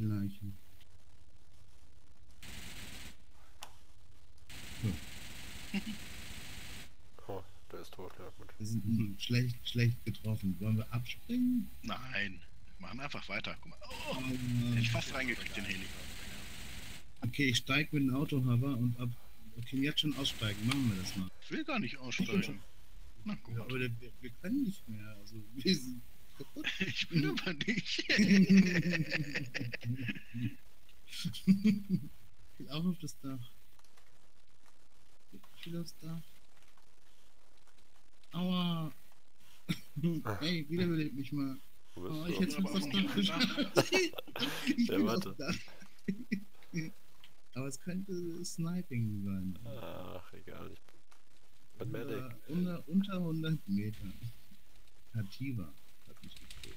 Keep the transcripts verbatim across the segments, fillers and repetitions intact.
gleichen. Ja. Oh, der ist tot, ja gut. Wir sind schlecht, schlecht getroffen. Wollen wir abspringen? Nein, wir machen einfach weiter. Guck mal. Oh, ähm, hätte ich fast reingekriegt, den Heli. Okay, ich steige mit dem Autohaber und ab. Okay, jetzt schon aussteigen, machen wir das mal. Ich will gar nicht aussteigen. Na gut. Ja, aber wir, wir können nicht mehr. Also, wir sind kaputt. Ich will aber nicht. Ich will auch auf das Dach. Ich will aufs Dach. Aua. Hey, wiederbelebt mich mal. Oh, ich hätte es fast aufs Dach geschafft. Ich will aufs Dach. Aber es könnte Sniping sein. Ach, egal. Bin unter, unter, unter hundert Meter. Nativa hat mich gekriegt.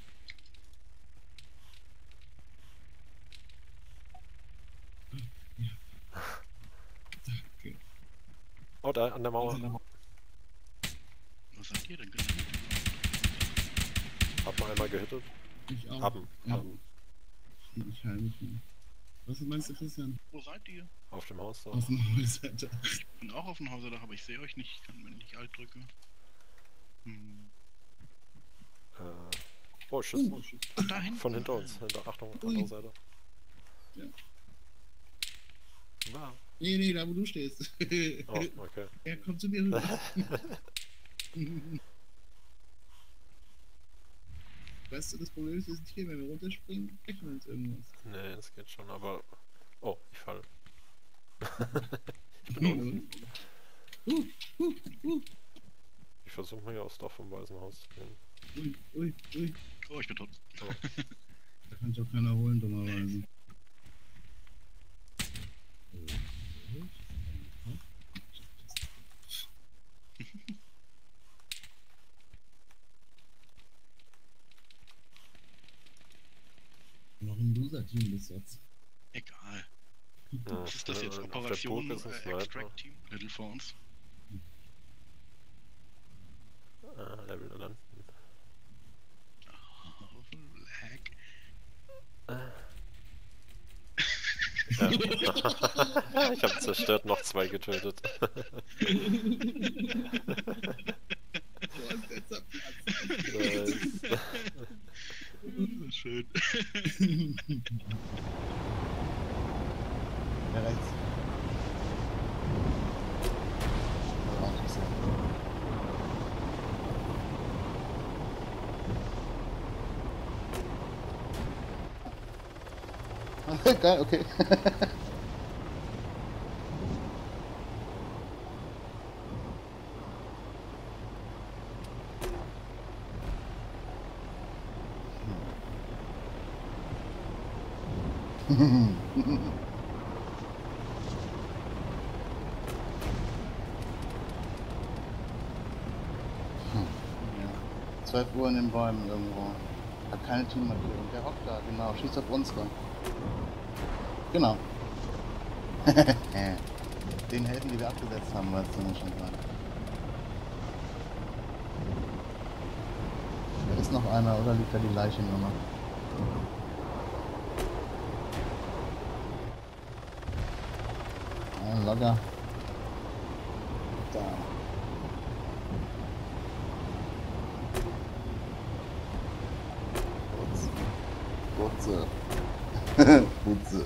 Ja. Danke. Oh, da, an der Mauer. Was habt ihr denn getan? Hab mal einmal gehittet. Ich auch. Haben, ja. haben. Ich heile mich nicht. Was meinst du, Christian? Wo seid ihr? Auf dem Hausdach. Auf dem Hausdach. Ich bin auch auf dem Hausdach, aber ich sehe euch nicht. Ich kann mir nicht alt drücken. Hm. Äh. Oh, Schiss. Uh, oh, Schiss. Ach, da hinten. Von hinter uns. Hinter, Achtung, auf andere Seite. Ja. Na. Nee, nee, da wo du stehst. Oh, okay. Ja, komm zu mir rüber. Weißt du, das Problem ist, wir sind hier, wenn wir runterspringen, kriegen wir uns irgendwas. Nee, das geht schon, aber... Oh, ich falle. Ich bin unten. Uh, uh, uh. Ich versuche mal hier aufs Dach vom Weißen Haus zu gehen. Ui, ui, ui. Oh, ich bin tot. Oh. Da kann doch keiner holen, dummerweise. Noch ein Loser-Team bis jetzt. Egal. Ja, was ist das jetzt? Operation äh, Extract-Team? Little vor uns. Ah, Level landen. Oh, lag. Ja. Ich hab zerstört, noch zwei getötet. Schön. Ja, rechts. Ah, geil, okay. zwölf Uhr in den Bäumen irgendwo. Hat keine Teammarkierung. Der hockt da, genau. Schießt auf uns ran. Genau. Den Helden, die wir abgesetzt haben, war es ziemlich schon dran. Da ist noch einer, oder liegt da die Leiche nur noch? Lager. Da. Putze. Putze. Putze.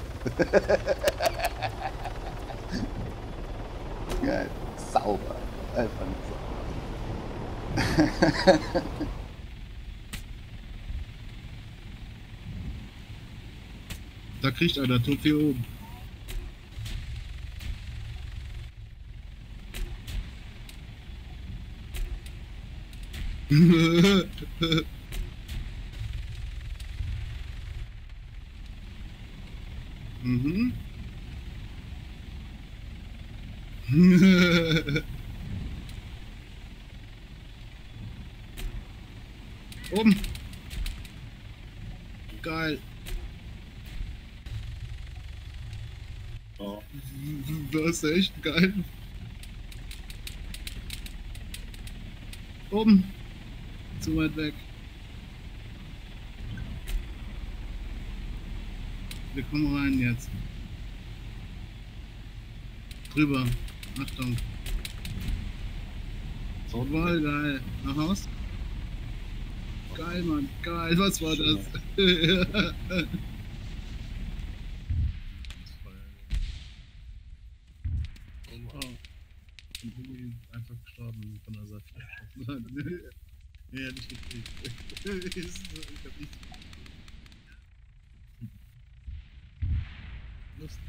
Geil. Sauber. Einfach nicht sauber. Da kriegt einer Topf hier oben. Mhm. Oben. Geil. Oh. Das ist echt geil. Oben. Zu weit weg. wir kommen rein jetzt. Drüber. Achtung. Voll geil. Nach Haus. Geil, Mann. Geil. Was war das? Einfach gestorben von der Sache. Ja, nicht gekriegt. Ich hab nichts gekriegt. Lust.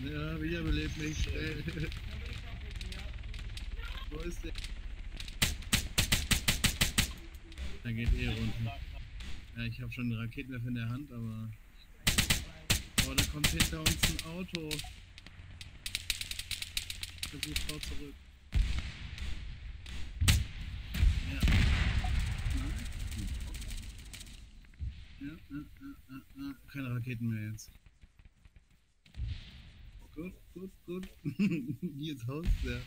Ja, wiederbelebt mich schnell. Wo ist der? Der geht eh runter. Ja, ich hab schon einen Raketenwerfer in der Hand, aber... Oh, da kommt hinter uns ein Auto. Ich versuche vor zurück. Ja. Ja, ja, ja, ja, ja. Keine Raketen mehr jetzt. Gut, gut, gut. Hier ist Haus, ja.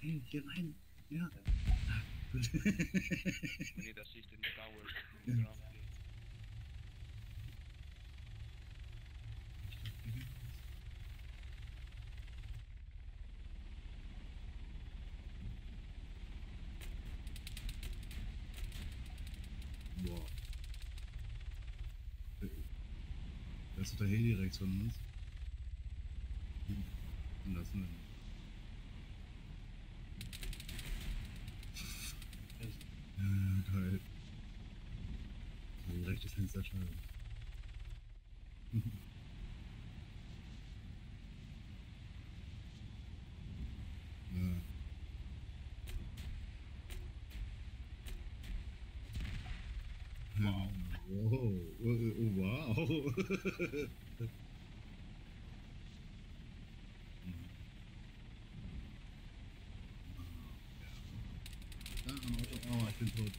Hey, hier rein. Ja. Gut. Nee, das schießt in den Tower. Ja. Boah. Das ist doch hier direkt von uns. Und das nicht. Ja, geil. Ein rechtes Fenster schade. Ja. Wow. Wow. Oh, wow. Ah, am Auto. Oh, ich bin tot.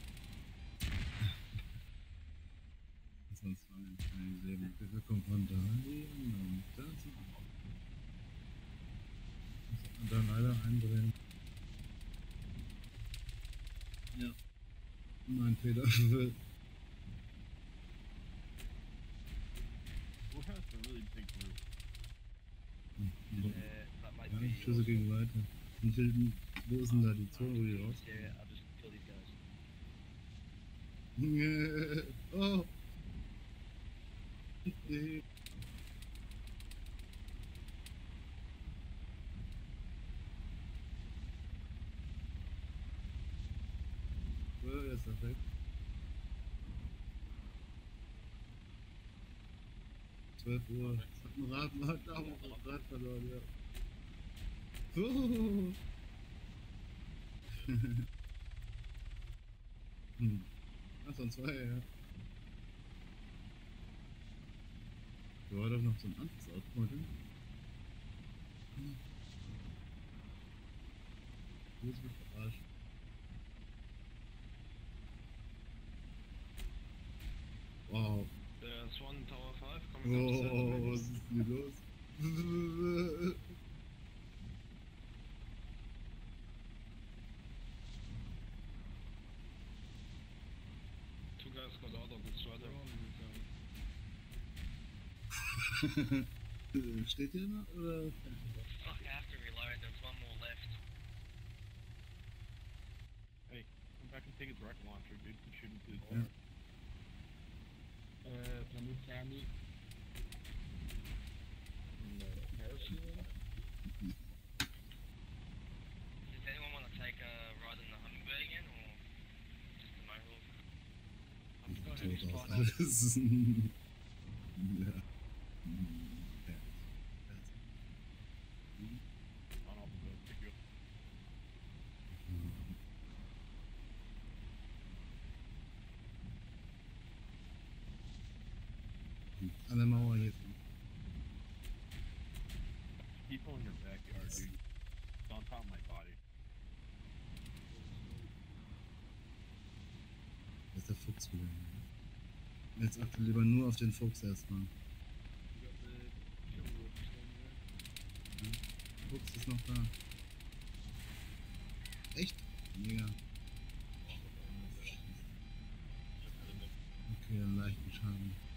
Sonst war ein kleines Leben. Wir kommen von da hin und da zum Auto. Und dann leider eindrehen. Ja. Mein Fehler. Ja, Schüsse gegen weiter. Und Hilden, wo ist denn da die Zone, wo die raus? Oh! Nee. Oh, das ist perfekt. zwölf Uhr. Das hat ein Rad, man hat auch ein Rad verloren, ja. Oh. Hm. Ach, sonst war er ja. Da war doch noch so ein anderes Auto, oder? Hm. Hier ist mich verarscht. Wow. Der Swan Tower fünf kommt oh, oh, oh, was ist denn hier los? Steht hier noch oder? Fuck, I have to reload, there's one more left. Hey, come back and take his rocket launcher, dude. He shouldn't do that. Uh, can I move Sammy? No. Does anyone want to take a ride in the Hummingbird again, or just the motorhome? I'm just going to explore that. Yeah. An der Mauer hier. People in your backyard, dude. It's on top of my body. Das ist der Fuchs wieder. Jetzt achte lieber nur auf den Fuchs erstmal. Fuchs ist noch da. Echt? Mega. Okay, dann leichten Schaden.